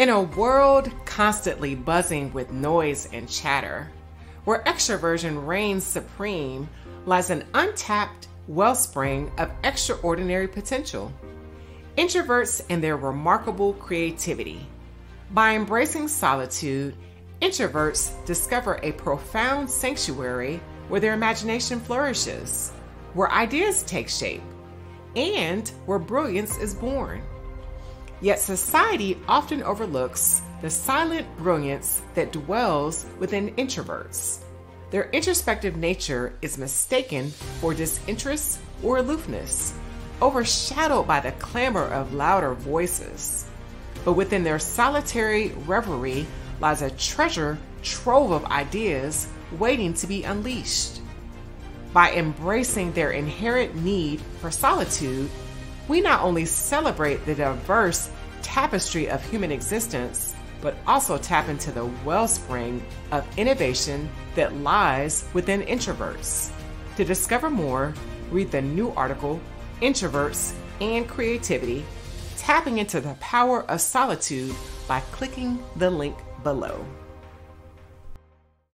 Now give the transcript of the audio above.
In a world constantly buzzing with noise and chatter, where extroversion reigns supreme, lies an untapped wellspring of extraordinary potential. Introverts and their remarkable creativity. By embracing solitude, introverts discover a profound sanctuary where their imagination flourishes, where ideas take shape, and where brilliance is born. Yet society often overlooks the silent brilliance that dwells within introverts. Their introspective nature is mistaken for disinterest or aloofness, overshadowed by the clamor of louder voices. But within their solitary reverie lies a treasure trove of ideas waiting to be unleashed. By embracing their inherent need for solitude, we not only celebrate the diverse tapestry of human existence, but also tap into the wellspring of innovation that lies within introverts. To discover more, read the new article, Introverts and Creativity, Tapping into the Power of Solitude, by clicking the link below.